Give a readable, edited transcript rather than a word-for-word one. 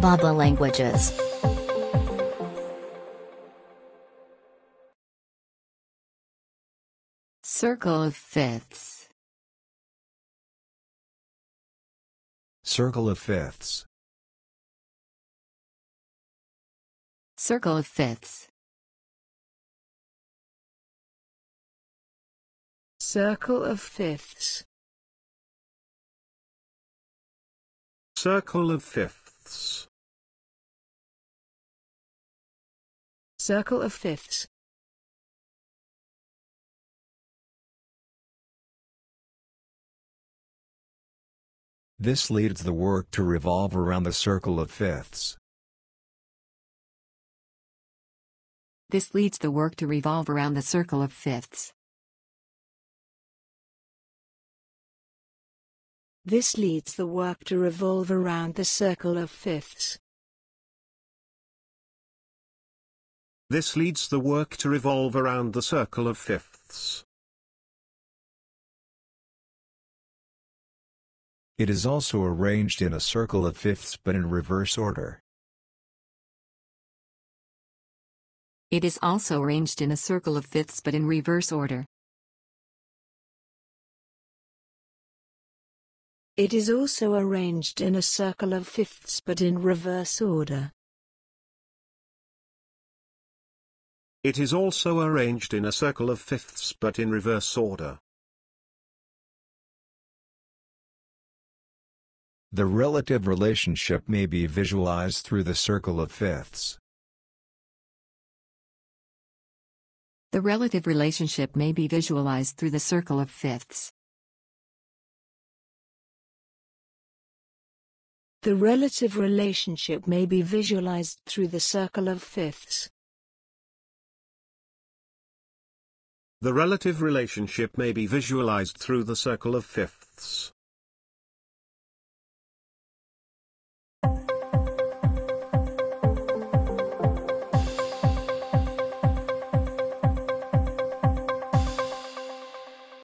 Baba languages. Circle of Fifths. Circle of Fifths. Circle of Fifths. Circle of Fifths. Circle of Fifths. Circle of Fifths. This leads the work to revolve around the circle of fifths. This leads the work to revolve around the circle of fifths. This leads the work to revolve around the circle of fifths. This leads the work to revolve around the circle of fifths. It is also arranged in a circle of fifths but in reverse order. It is also arranged in a circle of fifths but in reverse order. It is also arranged in a circle of fifths but in reverse order. It is also arranged in a circle of fifths but in reverse order. The relative relationship may be visualized through the circle of fifths. The relative relationship may be visualized through the circle of fifths. The relative relationship may be visualized through the circle of fifths. The relative relationship may be visualized through the circle of fifths.